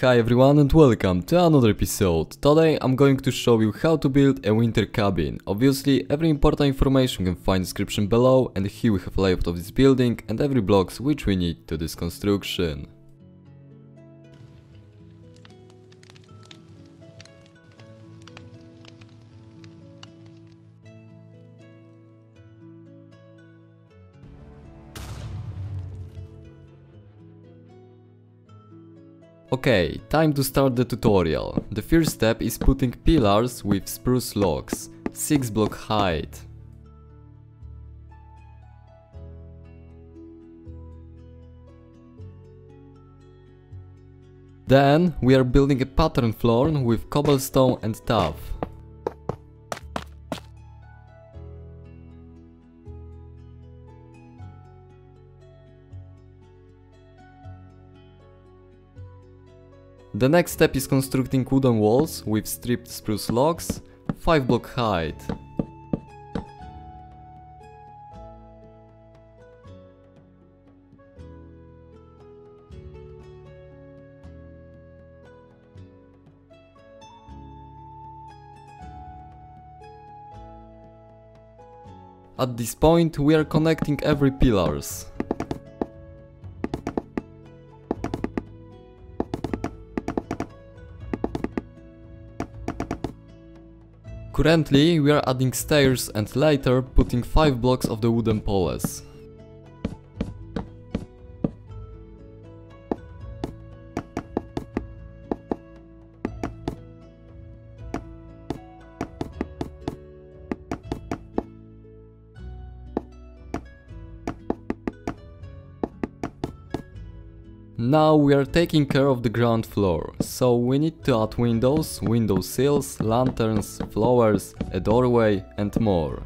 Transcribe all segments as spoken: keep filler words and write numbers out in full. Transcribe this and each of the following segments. Hi everyone and welcome to another episode. Today I'm going to show you how to build a winter cabin. Obviously every important information you can find in the description below, and here we have layout of this building and every blocks which we need to this construction. Okay, time to start the tutorial. The first step is putting pillars with spruce logs, six block height. Then we are building a pattern floor with cobblestone and tuff. The next step is constructing wooden walls with stripped spruce logs, five block height. At this point we are connecting every pillars. Currently we are adding stairs and later putting five blocks of the wooden poles. Now we are taking care of the ground floor, so we need to add windows, window sills, lanterns, flowers, a doorway and more.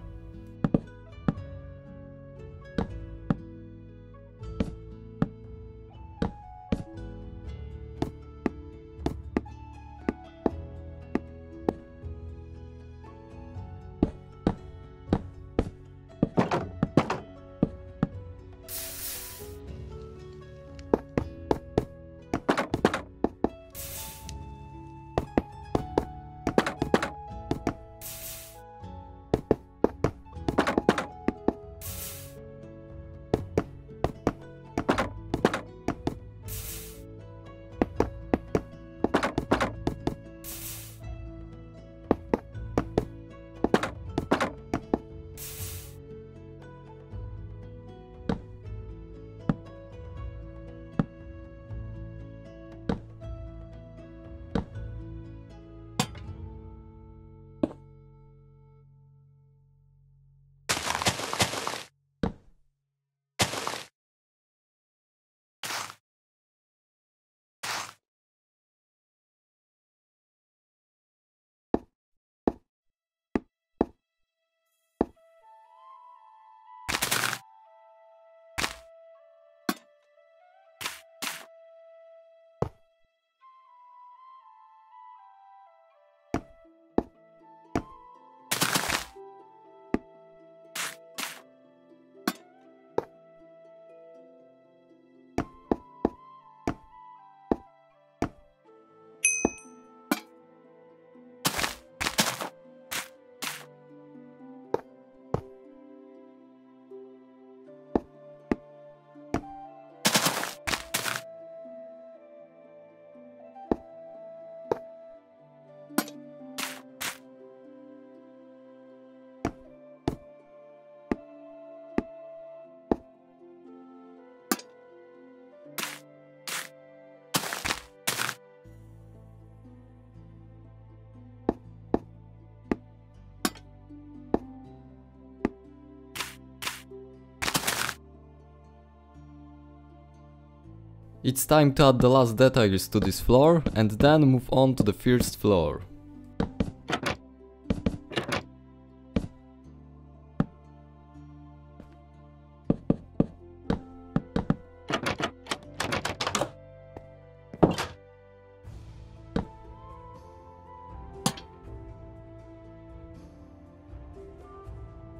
It's time to add the last details to this floor and then move on to the first floor.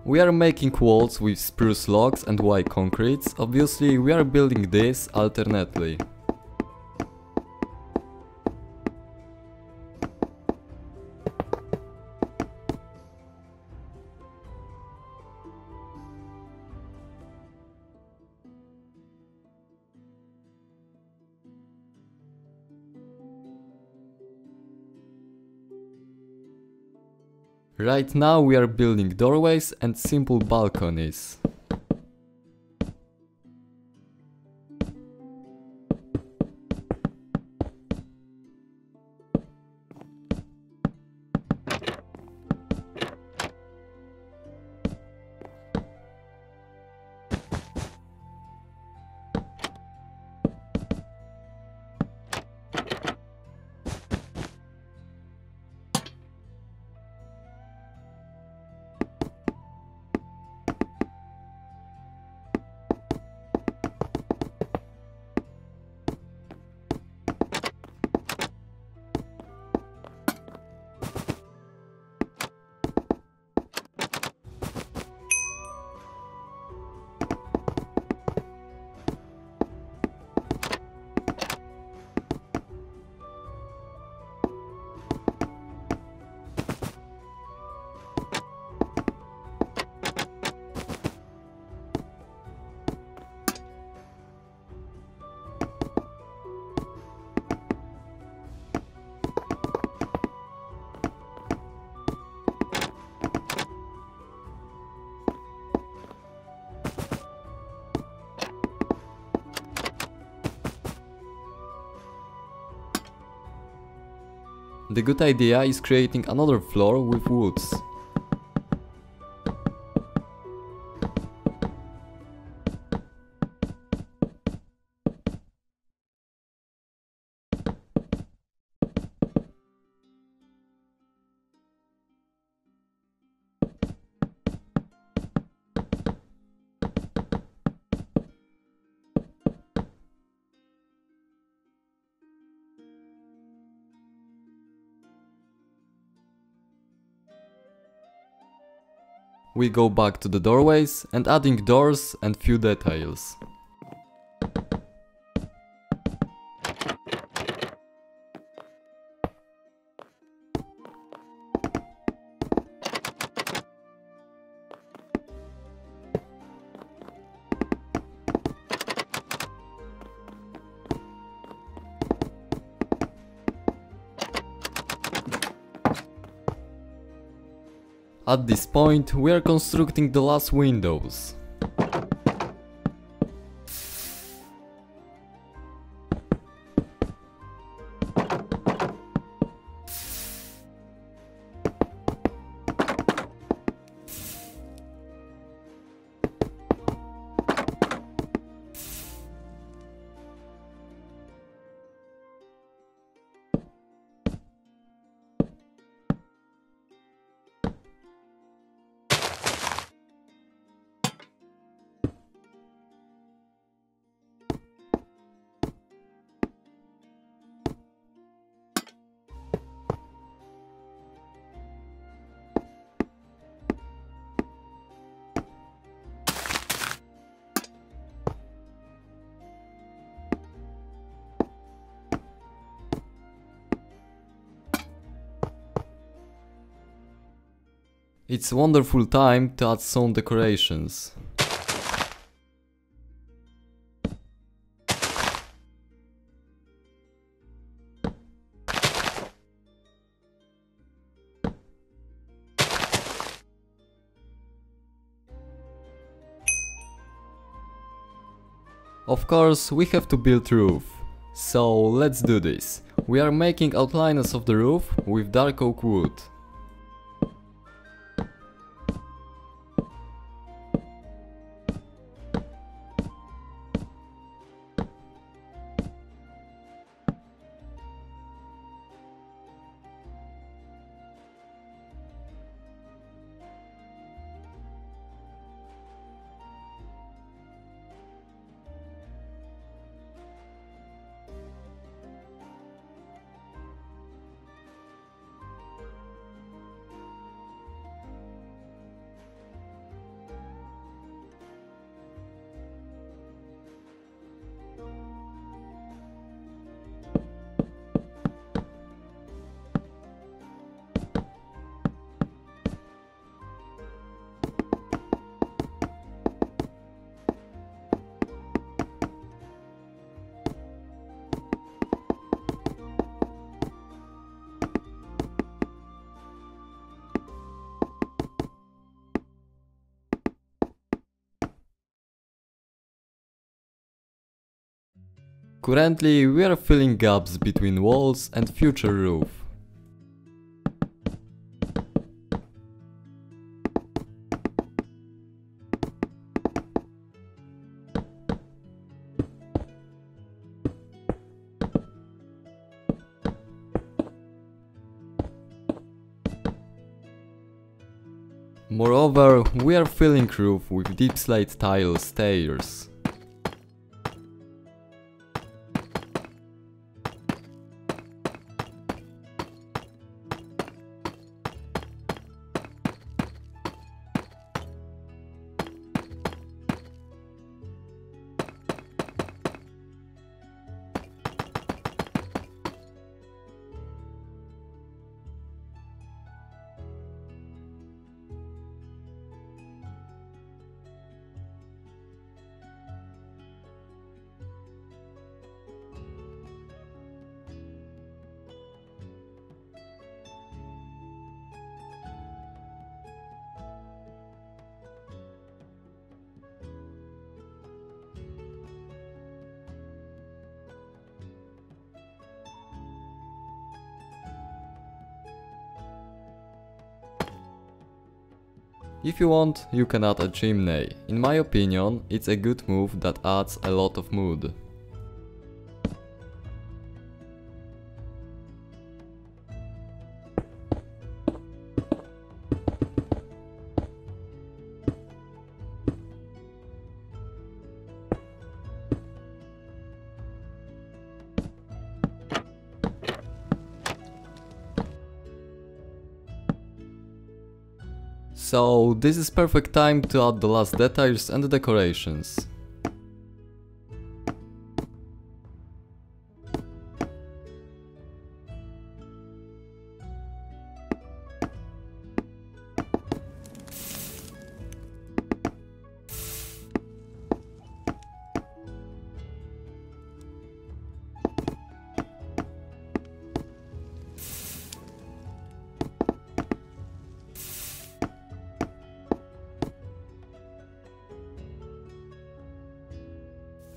We are making walls with spruce logs and white concretes. Obviously we are building this alternately. Right now we are building doorways and simple balconies. The good idea is creating another floor with woods. We go back to the doorways and adding doors and few details. At this point, we are constructing the last windows. It's a wonderful time to add some decorations. Of course, we have to build a roof. So let's do this. We are making outlines of the roof with dark oak wood. Currently we are filling gaps between walls and future roof. Moreover, we are filling roof with deep slate tile stairs. If you want, you can add a chimney. In my opinion, it's a good move that adds a lot of mood. So this is perfect time to add the last details and the decorations.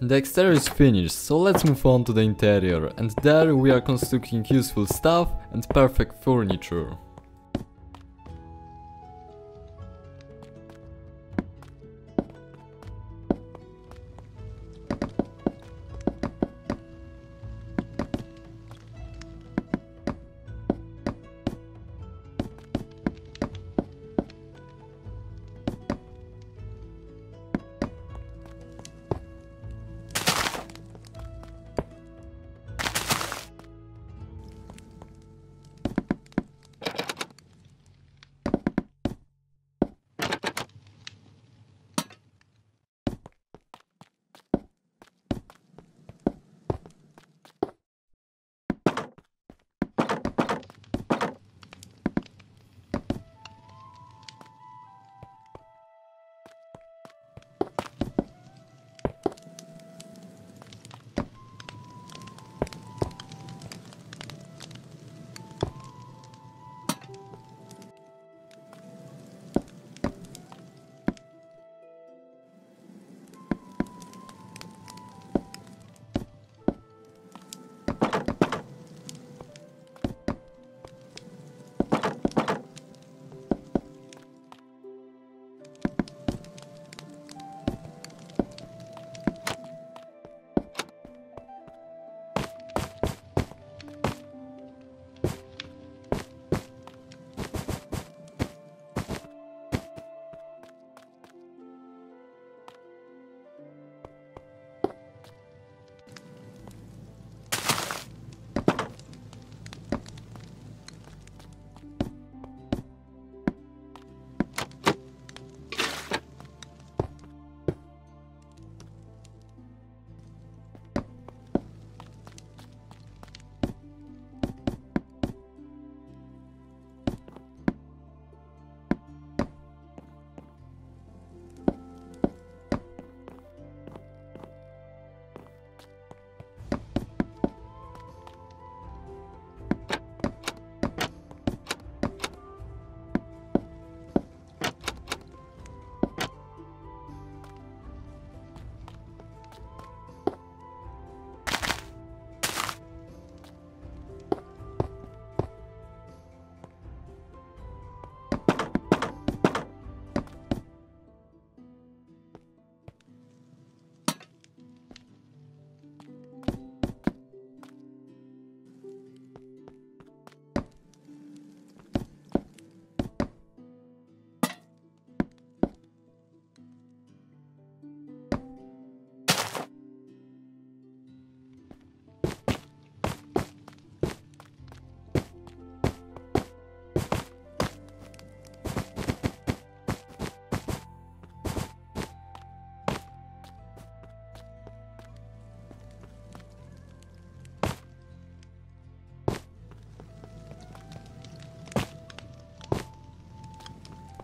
The exterior is finished, so let's move on to the interior, and there we are constructing useful stuff and perfect furniture.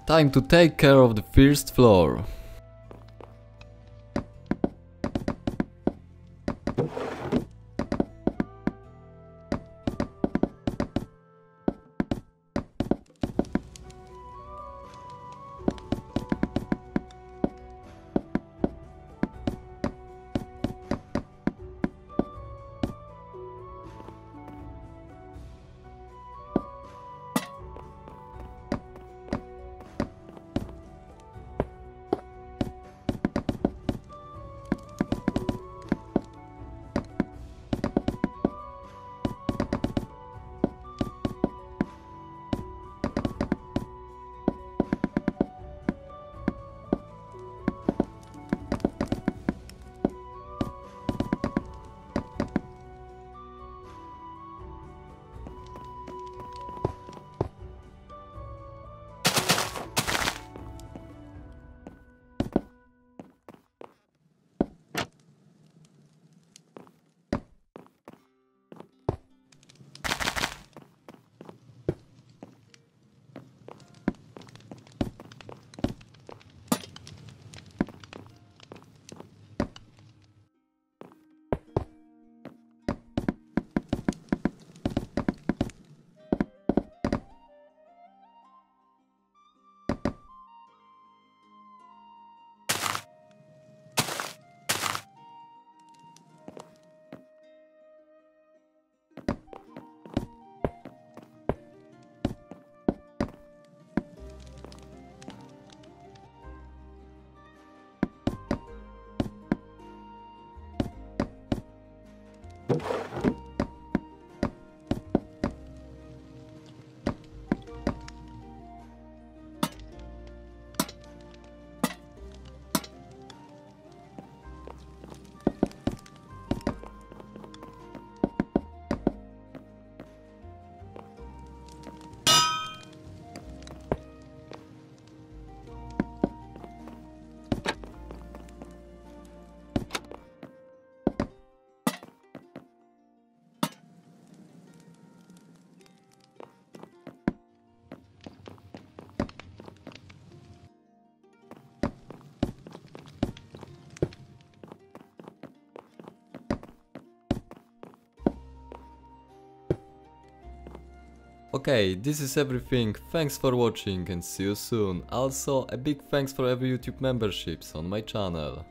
Time to take care of the first floor. Okay, this is everything, thanks for watching and see you soon. Also, a big thanks for every YouTube memberships on my channel.